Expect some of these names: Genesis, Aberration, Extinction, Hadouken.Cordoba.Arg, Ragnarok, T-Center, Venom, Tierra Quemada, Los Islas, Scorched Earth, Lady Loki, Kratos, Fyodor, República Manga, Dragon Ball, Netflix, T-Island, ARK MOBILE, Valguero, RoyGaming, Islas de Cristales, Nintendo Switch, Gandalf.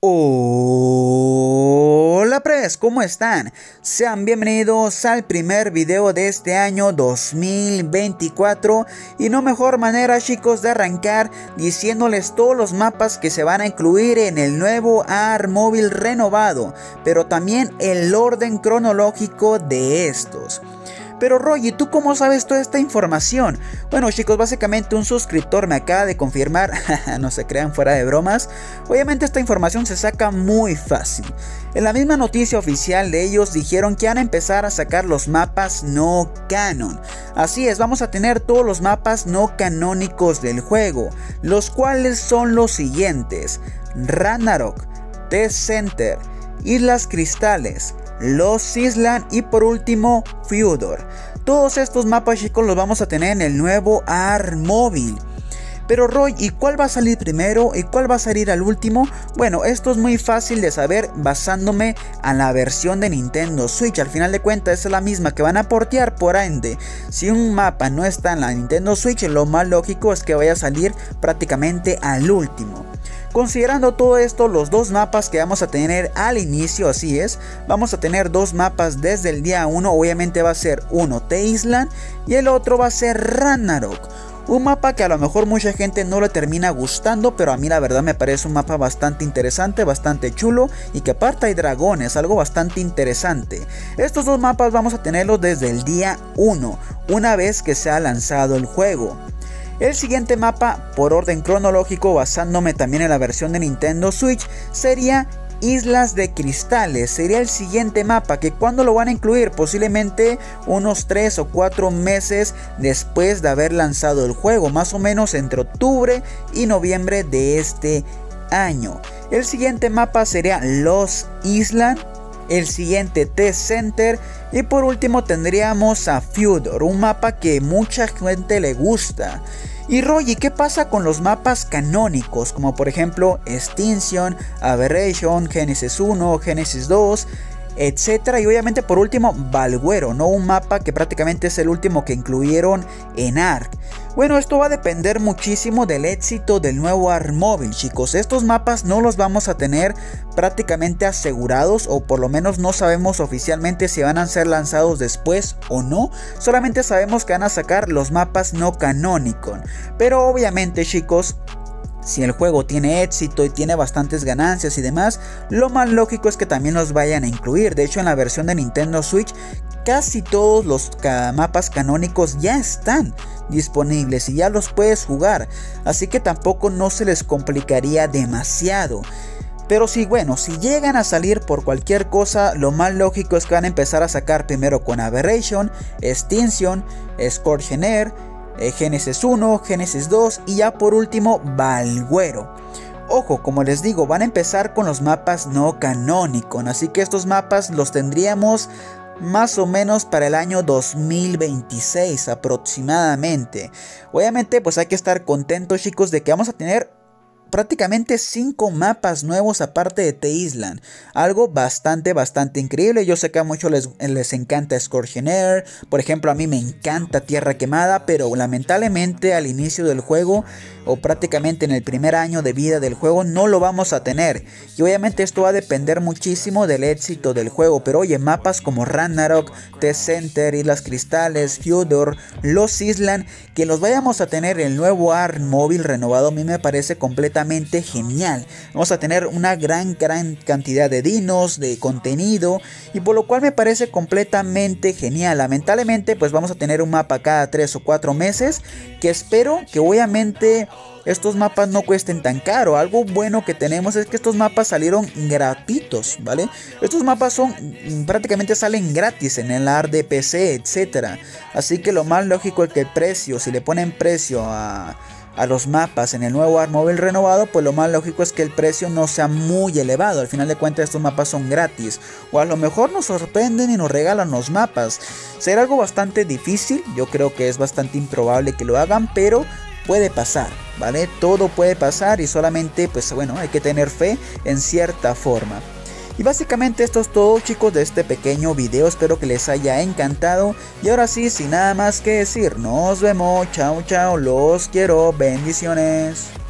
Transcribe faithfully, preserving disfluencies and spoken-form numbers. Hola Press, ¿cómo están? Sean bienvenidos al primer video de este año dos mil veinticuatro. Y no mejor manera, chicos, de arrancar diciéndoles todos los mapas que se van a incluir en el nuevo A R K Mobile renovado, pero también el orden cronológico de estos. Pero Roy, ¿tú cómo sabes toda esta información? Bueno chicos, básicamente un suscriptor me acaba de confirmar, no se crean, fuera de bromas. Obviamente esta información se saca muy fácil. En la misma noticia oficial de ellos dijeron que van a empezar a sacar los mapas no canon. Así es, vamos a tener todos los mapas no canónicos del juego, los cuales son los siguientes: Ragnarok, T-Center, Islas Cristales, Los Islas y por último Fyodor. Todos estos mapas, chicos, los vamos a tener en el nuevo A R K Mobile. Pero Roy, ¿y cuál va a salir primero y cuál va a salir al último? Bueno, esto es muy fácil de saber basándome a la versión de Nintendo Switch. Al final de cuentas es la misma que van a portear, por ende, si un mapa no está en la Nintendo Switch, lo más lógico es que vaya a salir prácticamente al último. Considerando todo esto, los dos mapas que vamos a tener al inicio, así es, vamos a tener dos mapas desde el día uno. Obviamente va a ser uno T-Island y el otro va a ser Ragnarok. Un mapa que a lo mejor mucha gente no le termina gustando, pero a mí la verdad me parece un mapa bastante interesante, bastante chulo, y que aparte hay dragones, algo bastante interesante. Estos dos mapas vamos a tenerlos desde el día uno, una vez que se ha lanzado el juego. El siguiente mapa, por orden cronológico, basándome también en la versión de Nintendo Switch, sería Islas de Cristales. Sería el siguiente mapa, que cuando lo van a incluir, posiblemente unos tres o cuatro meses después de haber lanzado el juego, más o menos entre octubre y noviembre de este año. El siguiente mapa sería Los Islas, el siguiente T-Center y por último tendríamos a Fyodor, un mapa que mucha gente le gusta. Y Roy, ¿qué pasa con los mapas canónicos? Como por ejemplo Extinction, Aberration, Genesis uno, Genesis dos, etcétera. Y obviamente por último Valguero, ¿no? Un mapa que prácticamente es el último que incluyeron en A R K. Bueno, esto va a depender muchísimo del éxito del nuevo A R K Mobile, chicos. Estos mapas no los vamos a tener prácticamente asegurados, o por lo menos no sabemos oficialmente si van a ser lanzados después o no. Solamente sabemos que van a sacar los mapas no canónicos. Pero obviamente, chicos, si el juego tiene éxito y tiene bastantes ganancias y demás, lo más lógico es que también los vayan a incluir. De hecho, en la versión de Nintendo Switch, casi todos los ca- mapas canónicos ya están disponibles y ya los puedes jugar. Así que tampoco no se les complicaría demasiado. Pero sí, bueno, si llegan a salir por cualquier cosa, lo más lógico es que van a empezar a sacar primero con Aberration, Extinction, Scorched Earth, Genesis uno, Genesis dos y ya por último Valguero. Ojo, como les digo, van a empezar con los mapas no canónicos, así que estos mapas los tendríamos más o menos para el año dos mil veintiséis aproximadamente. Obviamente pues hay que estar contentos, chicos, de que vamos a tener prácticamente cinco mapas nuevos aparte de T-Island. Algo bastante, bastante increíble. Yo sé que a muchos les, les encanta Scorched Earth. Por ejemplo, a mí me encanta Tierra Quemada. Pero lamentablemente al inicio del juego, o prácticamente en el primer año de vida del juego, no lo vamos a tener. Y obviamente esto va a depender muchísimo del éxito del juego. Pero oye, mapas como Ragnarok, T-Center, Islas Cristales, Fyodor, Los Island, que los vayamos a tener en el nuevo A R K Mobile renovado, a mí me parece completamente genial. Vamos a tener una gran gran cantidad de dinos, de contenido, y por lo cual me parece completamente genial. Lamentablemente pues vamos a tener un mapa cada tres o cuatro meses, que espero que obviamente estos mapas no cuesten tan caro. Algo bueno que tenemos es que estos mapas salieron gratuitos, ¿vale? Estos mapas son prácticamente salen gratis en el A R K de P C, etcétera. Así que lo más lógico es que el precio, si le ponen precio a a los mapas en el nuevo A R K Mobile renovado, pues lo más lógico es que el precio no sea muy elevado. Al final de cuentas estos mapas son gratis, o a lo mejor nos sorprenden y nos regalan los mapas. Será algo bastante difícil, yo creo que es bastante improbable que lo hagan, pero puede pasar, ¿vale? Todo puede pasar y solamente pues bueno, hay que tener fe en cierta forma. Y básicamente esto es todo, chicos, de este pequeño video. Espero que les haya encantado. Y ahora sí, sin nada más que decir, nos vemos. Chao, chao. Los quiero. Bendiciones.